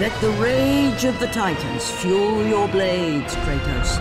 Let the rage of the Titans fuel your blades, Kratos.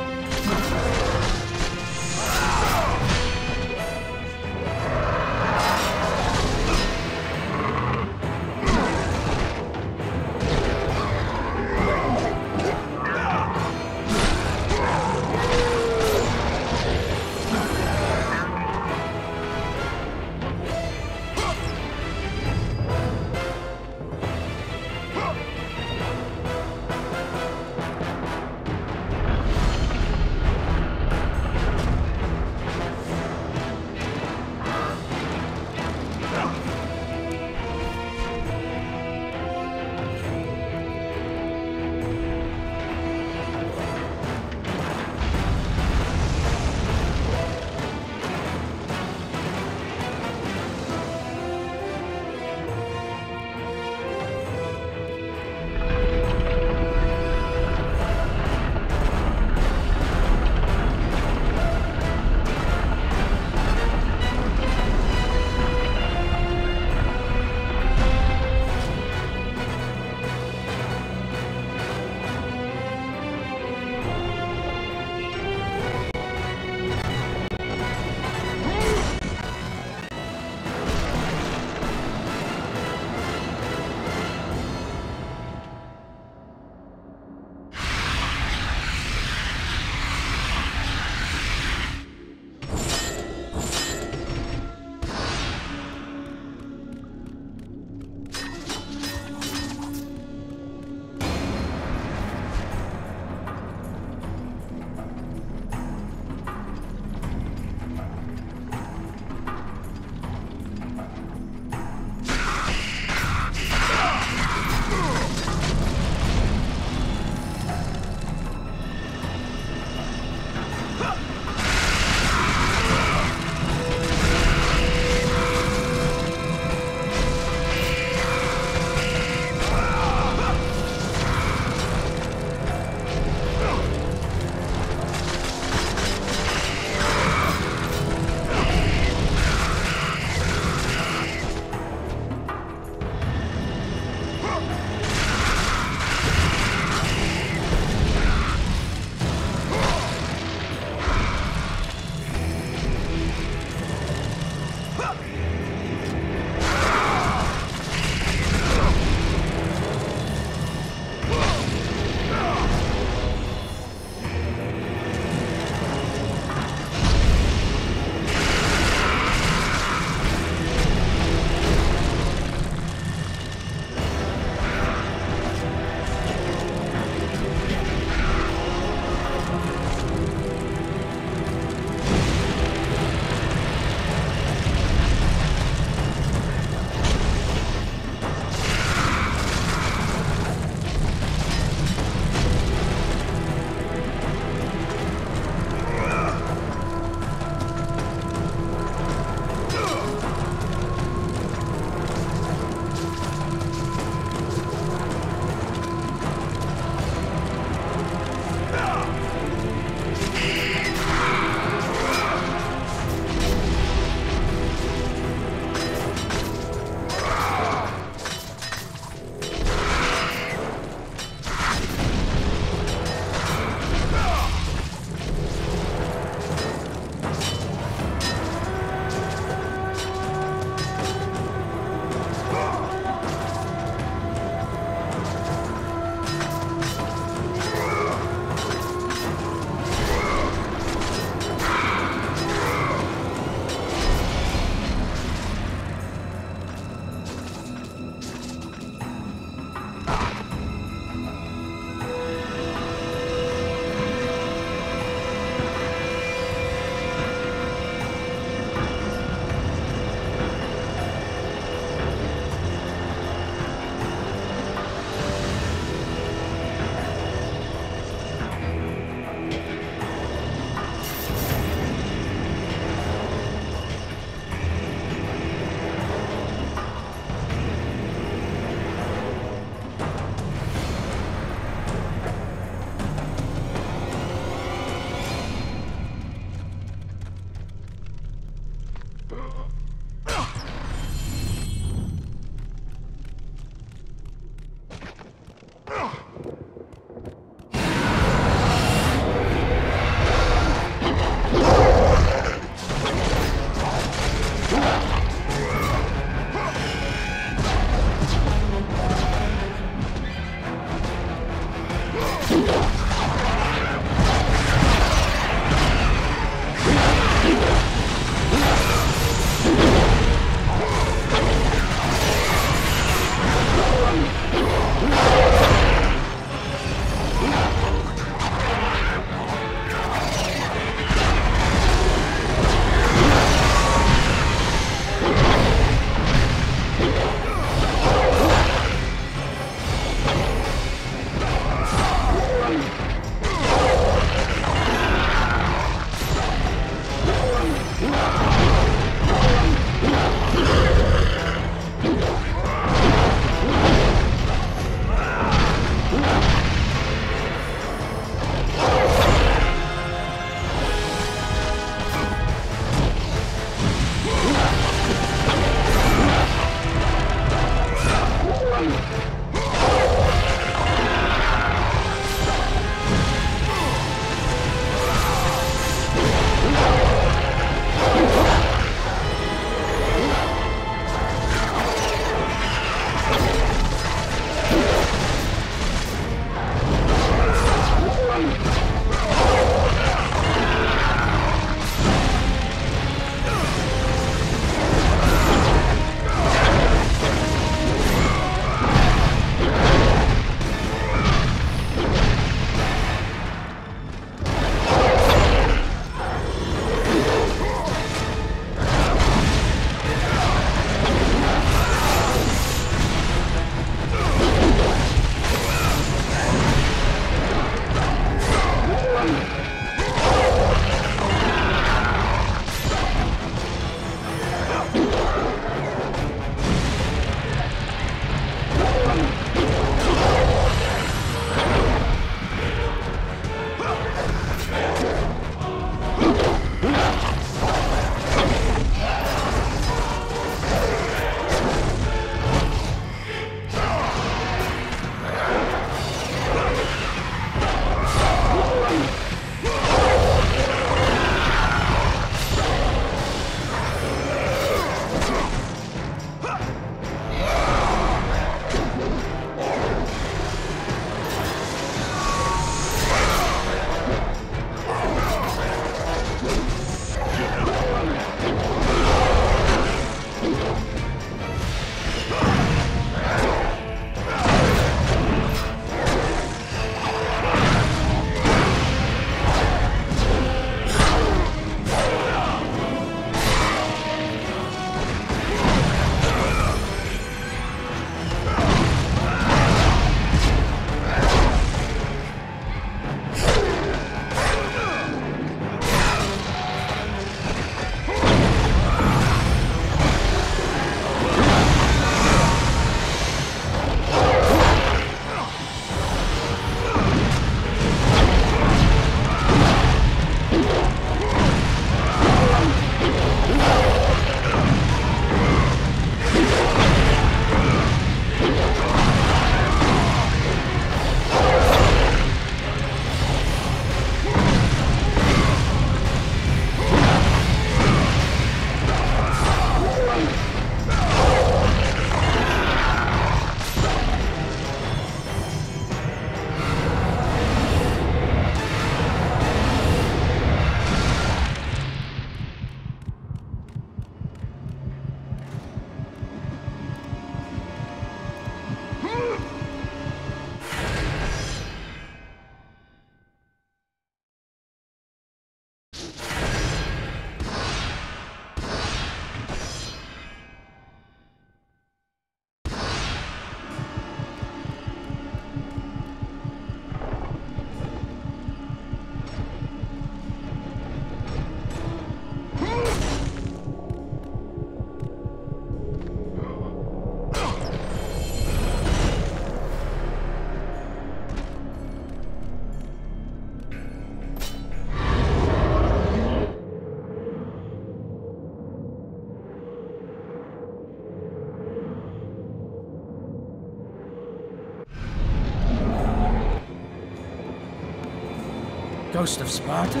Ghost of Sparta?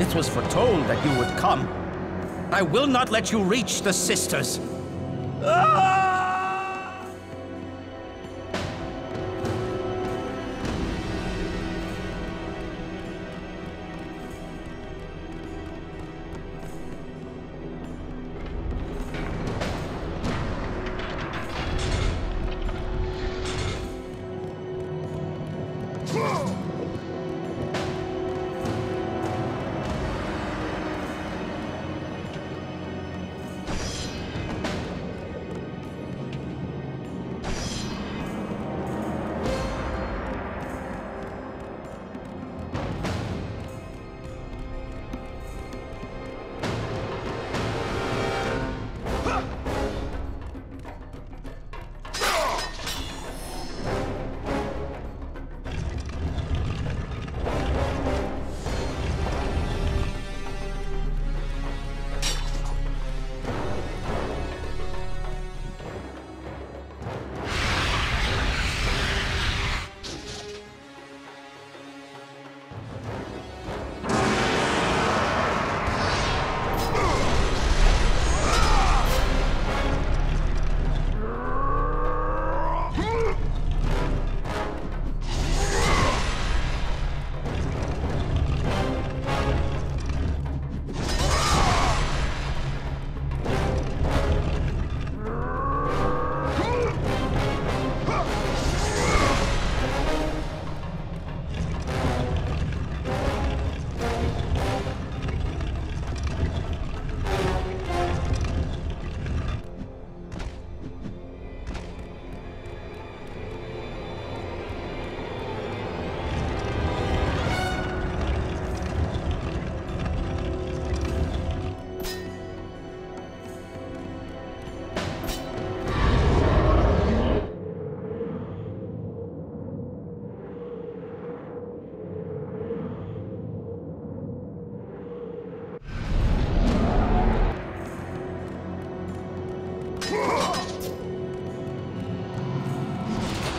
It was foretold that you would come. I will not let you reach the sisters. Ah!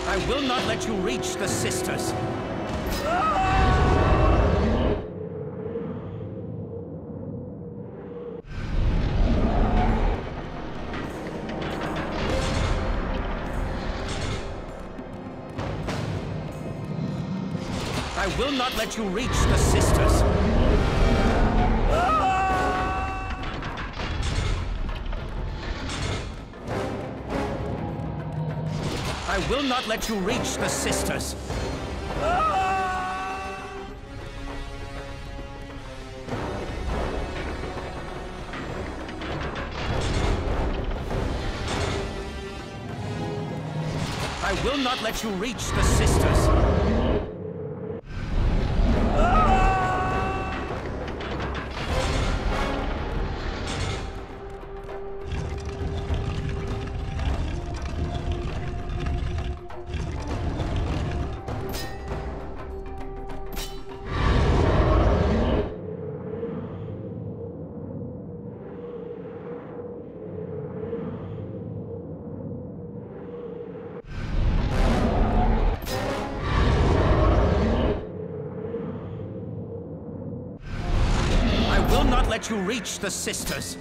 I will not let you reach the sisters. I will not let you reach the sisters. I will not let you reach the sisters. I will not let you reach the sisters. Let you reach the sisters.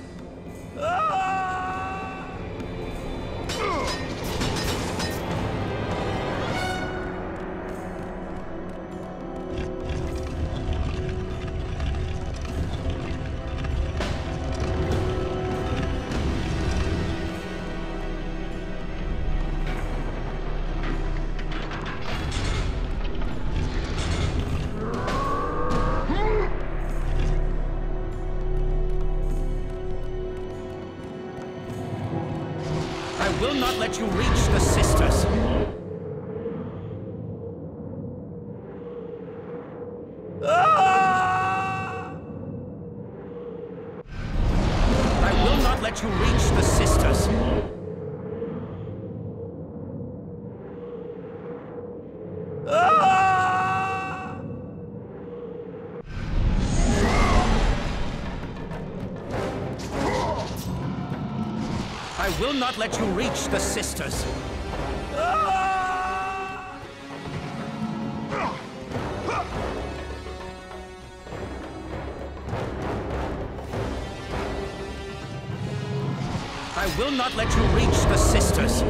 I will not let you reach the sisters. Ah! I will not let you reach the sisters. Ah! I will not let you reach the sisters. I will not let you reach the sisters.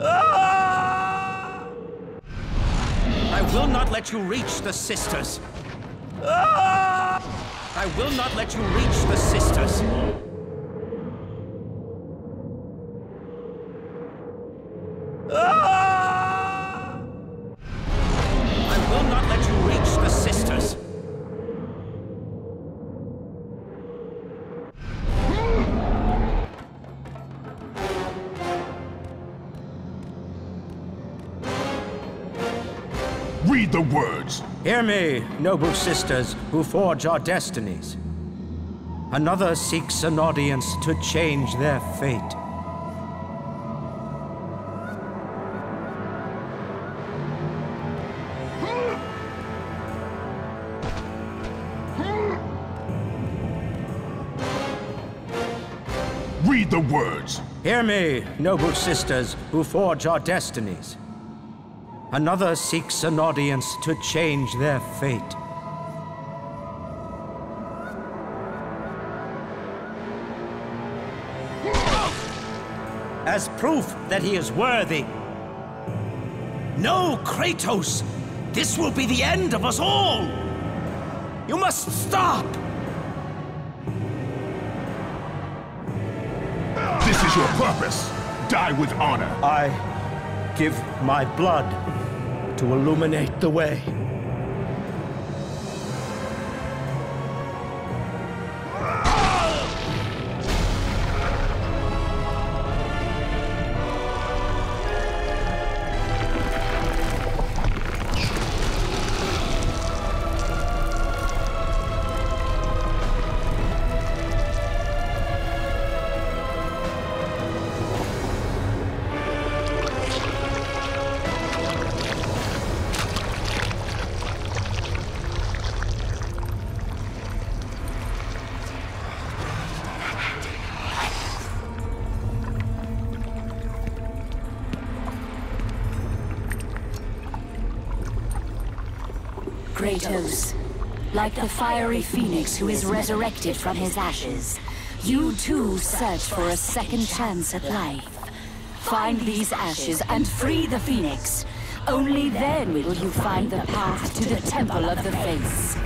Ah! I will not let you reach the sisters. Ah! I will not let you reach the sisters. Read the words. Hear me, noble sisters who forge our destinies. Another seeks an audience to change their fate. Read the words. Hear me, noble sisters who forge our destinies. Another seeks an audience to change their fate. As proof that he is worthy. No, Kratos! This will be the end of us all! You must stop! This is your purpose! Die with honor! I give my blood to illuminate the way. Kratos, like the fiery phoenix who is resurrected from his ashes, you too search for a second chance at life. Find these ashes and free the phoenix. Only then will you find the path to the Temple of the Face.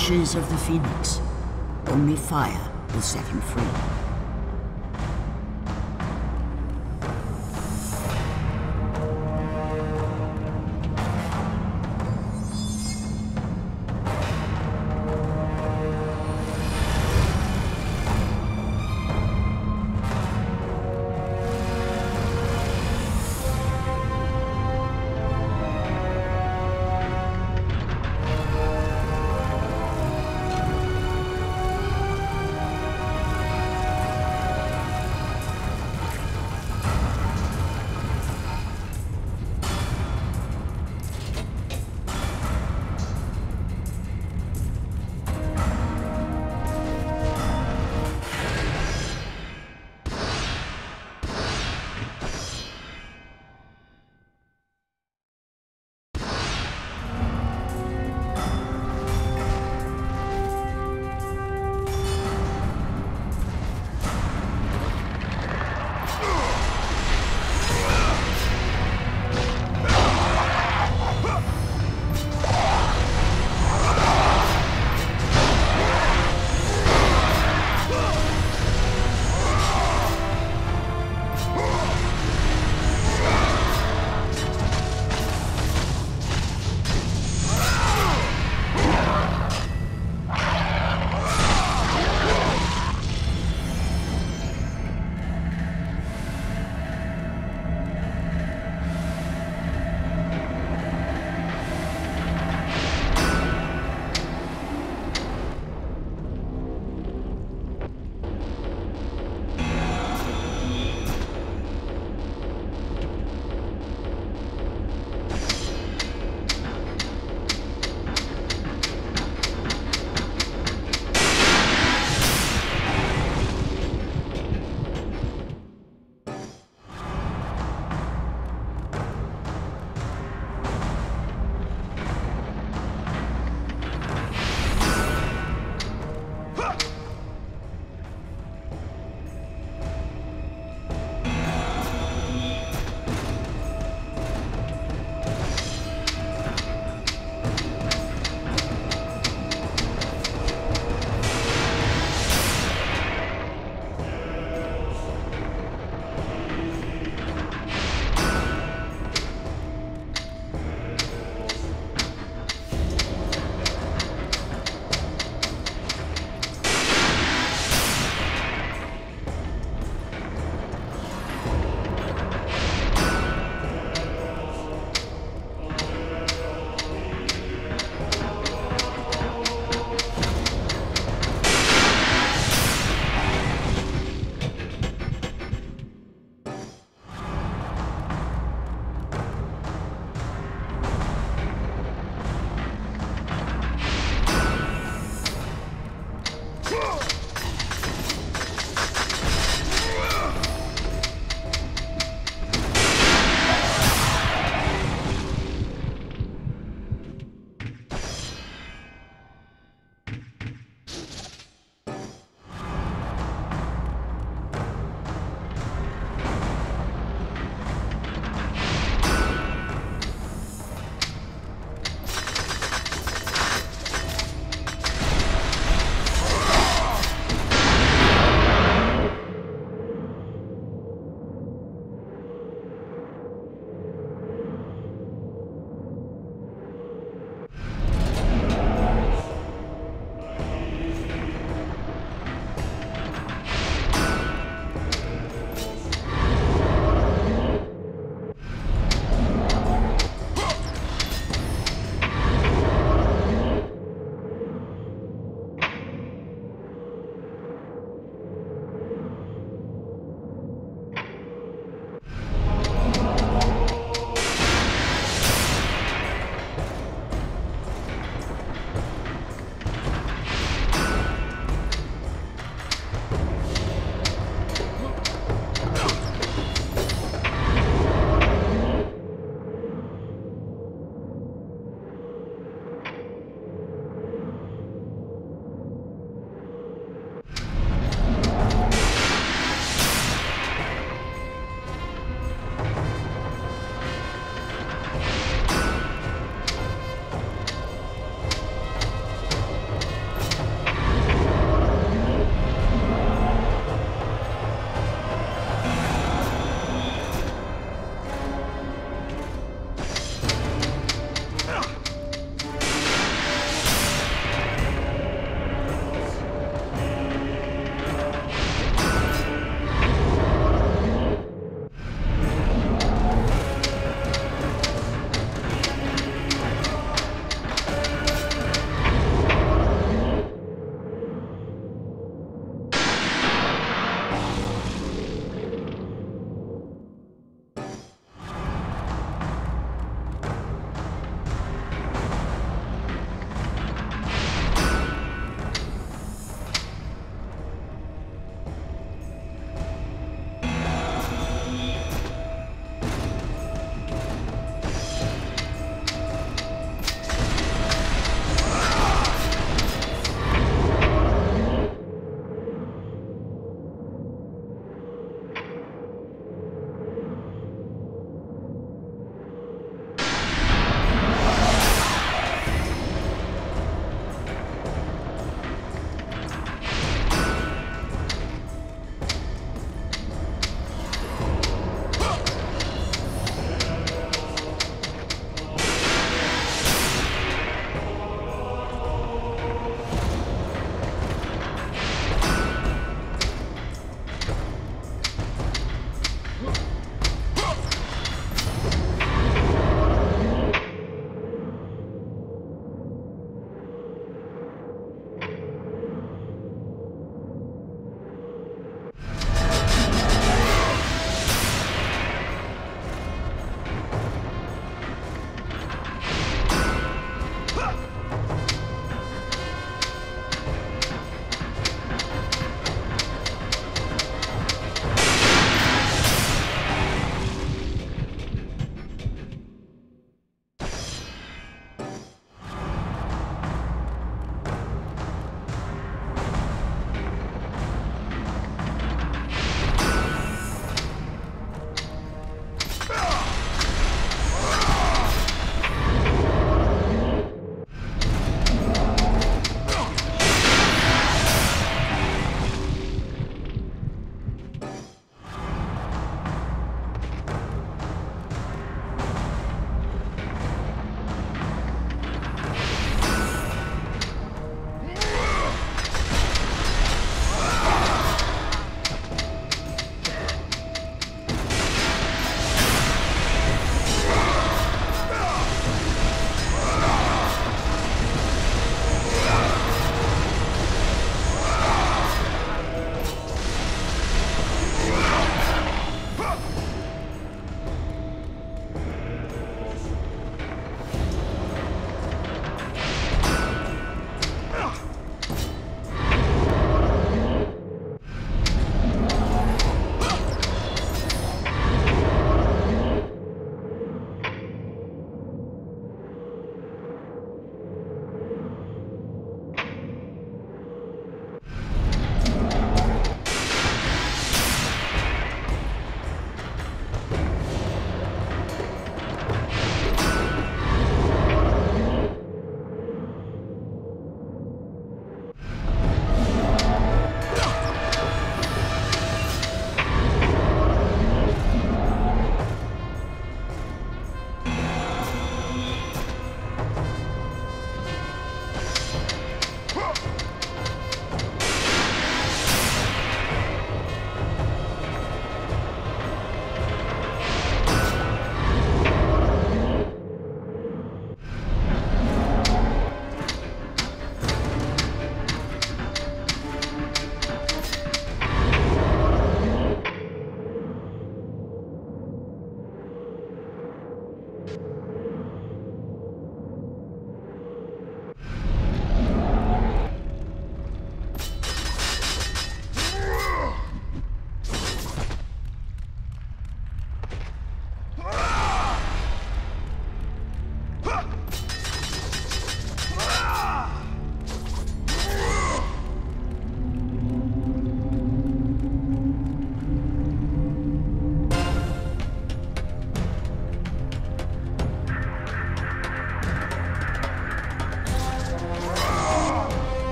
Ashes of the Phoenix. Only fire will set him free.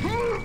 door.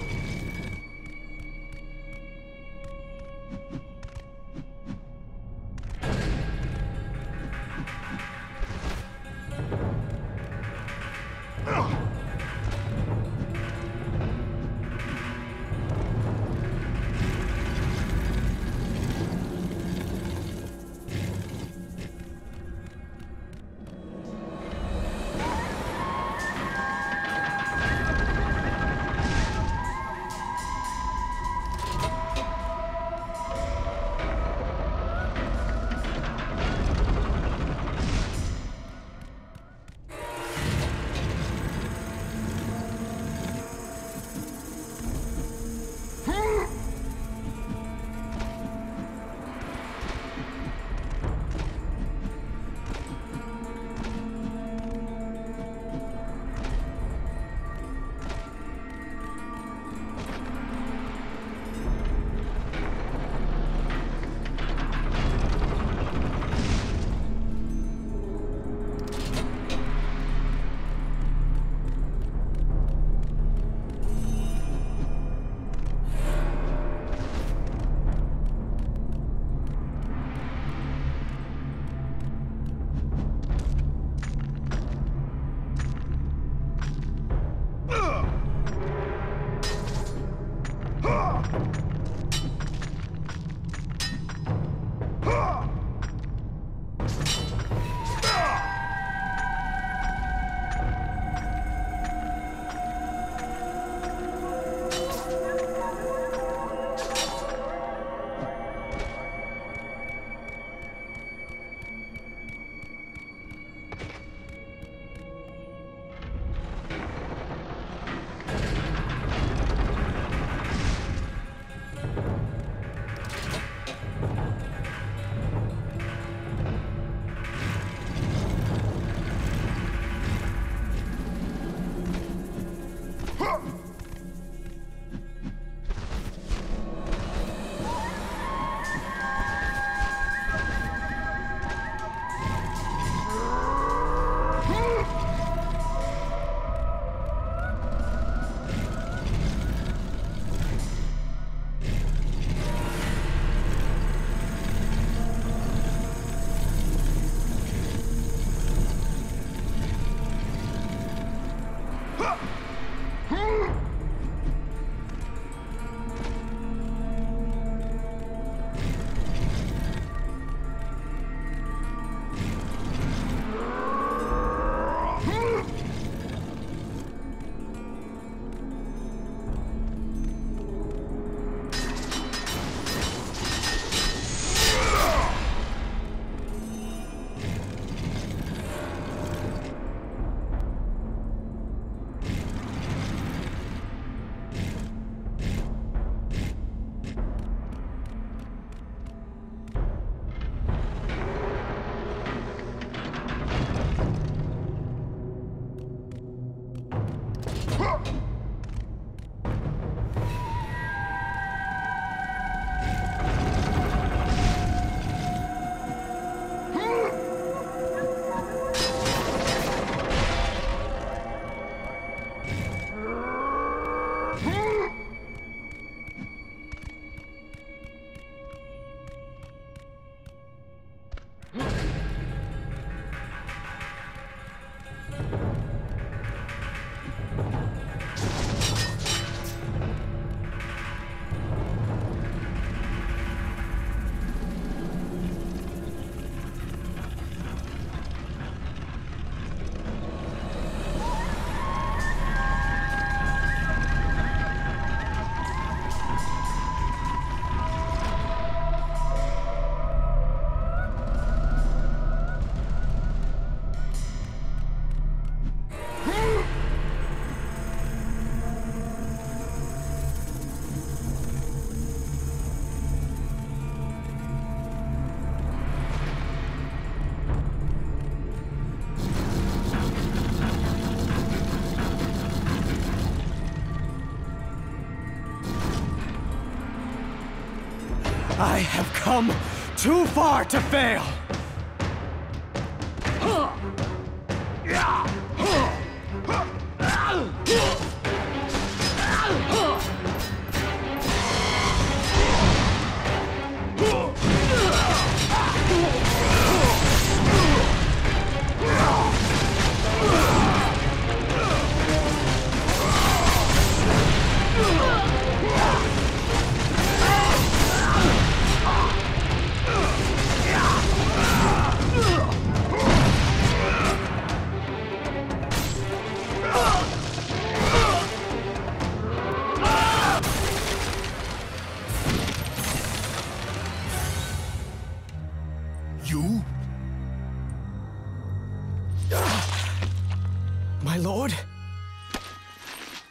I have come too far to fail!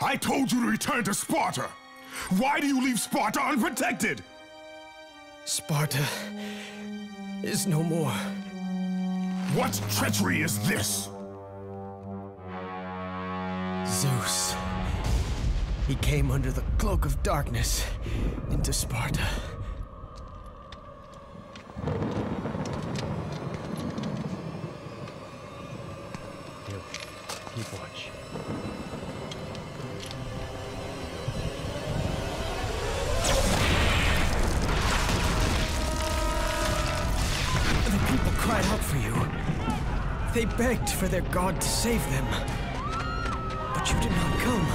I told you to return to Sparta! Why do you leave Sparta unprotected? Sparta is no more. What treachery is this? Zeus. He came under the cloak of darkness into Sparta. Here, keep watch. Cried out for you. They begged for their god to save them. But you did not come.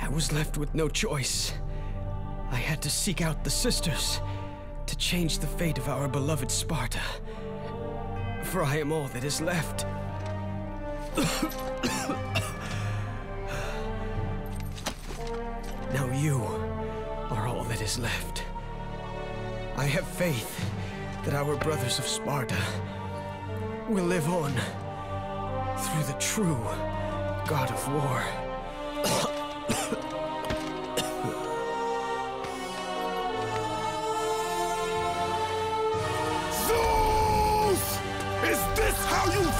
I was left with no choice. I had to seek out the sisters to change the fate of our beloved Sparta. For I am all that is left. Now you are all that is left. I have faith that our brothers of Sparta will live on through the true god of war.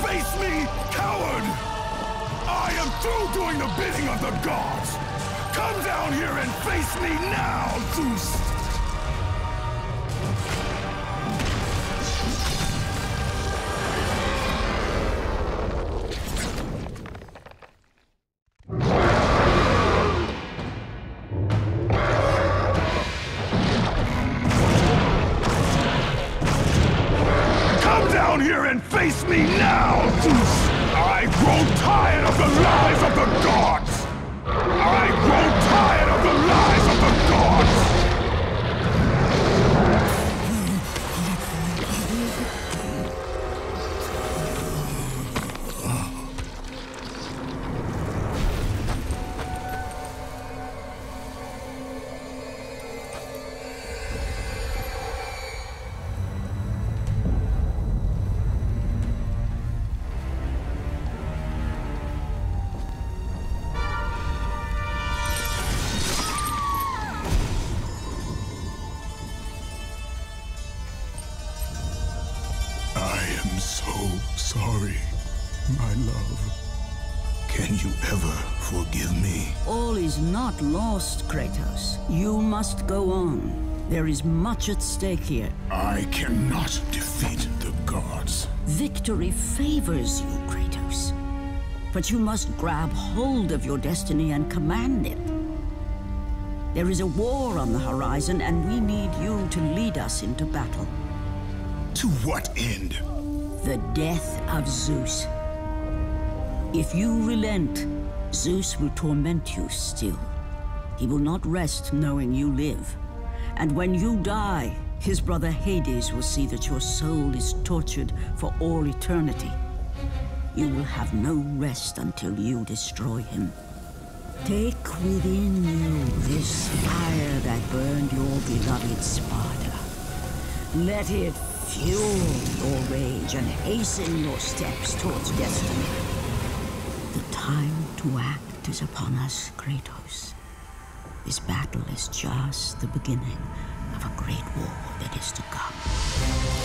Face me, coward! I am through doing the bidding of the gods! Come down here and face me now, Zeus! Face me now, Zeus! I grow tired of the lies of the gods! I grow tired of the lies of the Sorry, my love. Can you ever forgive me? All is not lost, Kratos. You must go on. There is much at stake here. I cannot defeat the gods. Victory favors you, Kratos. But you must grab hold of your destiny and command it. There is a war on the horizon, and we need you to lead us into battle. To what end? The death of Zeus. If you relent, Zeus will torment you still. He will not rest knowing you live. And when you die, his brother Hades will see that your soul is tortured for all eternity. You will have no rest until you destroy him. Take within you this fire that burned your beloved Sparta. Let it fuel your rage and hasten your steps towards destiny. The time to act is upon us, Kratos. This battle is just the beginning of a great war that is to come.